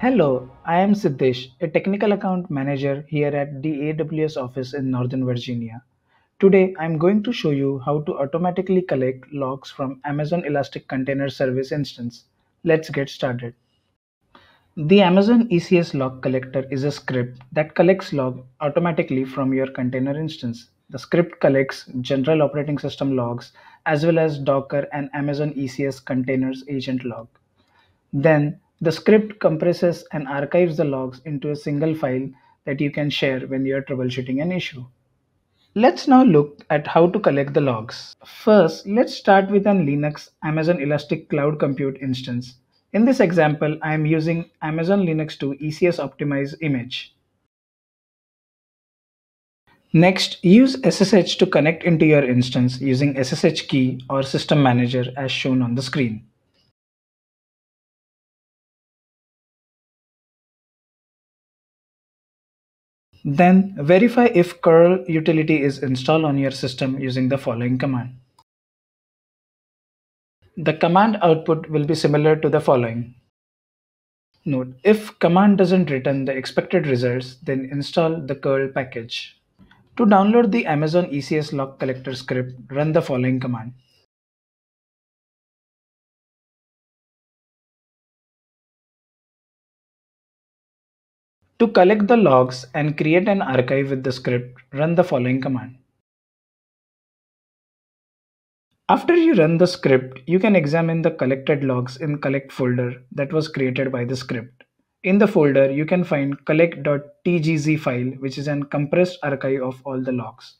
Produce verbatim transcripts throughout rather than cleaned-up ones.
Hello, I am Siddhesh, a technical account manager here at the A W S office in Northern Virginia. Today, I am going to show you how to automatically collect logs from Amazon Elastic Container Service instance. Let's get started. The Amazon E C S log collector is a script that collects logs automatically from your container instance. The script collects general operating system logs as well as Docker and Amazon E C S containers agent log. Then, the script compresses and archives the logs into a single file that you can share when you are troubleshooting an issue. Let's now look at how to collect the logs. First, let's start with an Linux Amazon Elastic Cloud Compute instance. In this example, I am using Amazon Linux two E C S optimized image. Next, use S S H to connect into your instance using S S H key or system manager as shown on the screen. Then verify if curl utility is installed on your system using the following command. The command output will be similar to the following. Note, if command doesn't return the expected results, then install the curl package. To download the Amazon E C S log collector script, run the following command. To collect the logs and create an archive with the script, run the following command. After you run the script, you can examine the collected logs in collect folder that was created by the script. In the folder, you can find collect.tgz file, which is an compressed archive of all the logs.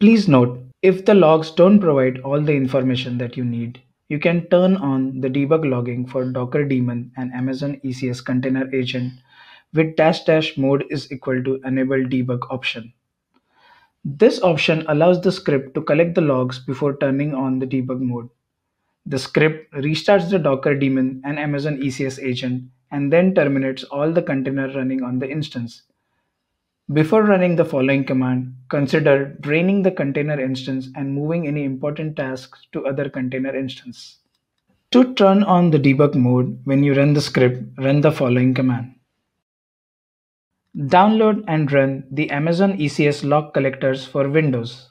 Please note, if the logs don't provide all the information that you need, you can turn on the debug logging for Docker daemon and Amazon E C S container agent with dash dash mode is equal to enable debug option. This option allows the script to collect the logs before turning on the debug mode. The script restarts the Docker daemon and Amazon E C S agent and then terminates all the container running on the instance. Before running the following command, consider draining the container instance and moving any important tasks to other container instance. To turn on the debug mode when you run the script, run the following command. Download and run the Amazon E C S log collectors for Windows.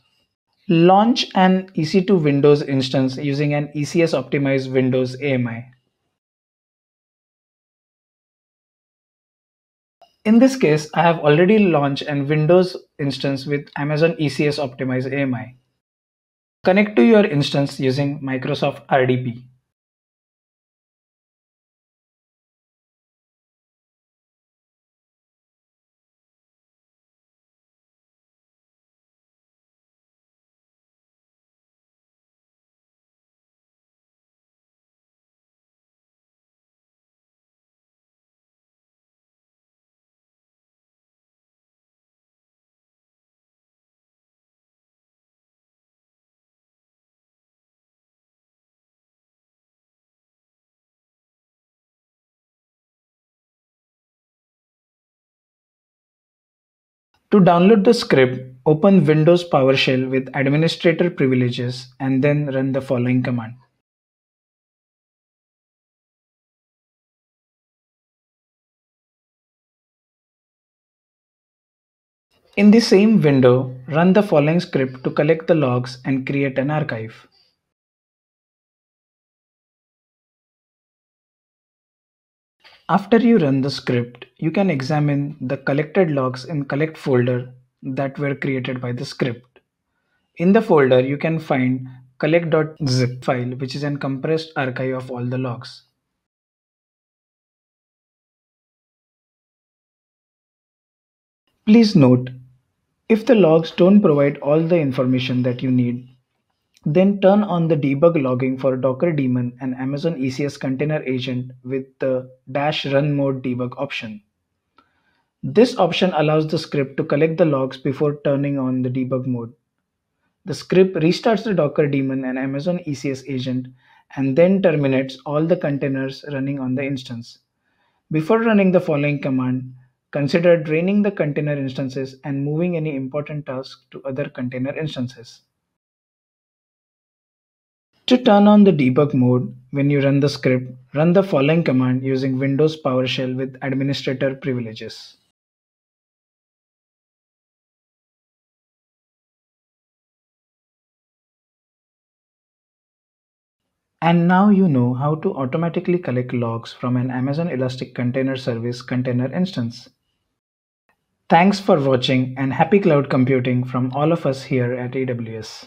Launch an E C two Windows instance using an E C S optimized Windows A M I. In this case, I have already launched an Windows instance with Amazon E C S optimized A M I. Connect to your instance using Microsoft R D P. To download the script, open Windows PowerShell with administrator privileges and then run the following command. In the same window, run the following script to collect the logs and create an archive. After you run the script, you can examine the collected logs in collect folder that were created by the script. In the folder, you can find collect.zip file, which is an compressed archive of all the logs. Please note, if the logs don't provide all the information that you need, then turn on the debug logging for Docker daemon and Amazon E C S container agent with the dash run mode debug option. This option allows the script to collect the logs before turning on the debug mode. The script restarts the Docker daemon and Amazon E C S agent and then terminates all the containers running on the instance. Before running the following command, consider draining the container instances and moving any important tasks to other container instances. To turn on the debug mode when you run the script, run the following command using Windows PowerShell with administrator privileges. And now you know how to automatically collect logs from an Amazon Elastic Container Service container instance. Thanks for watching and happy cloud computing from all of us here at A W S.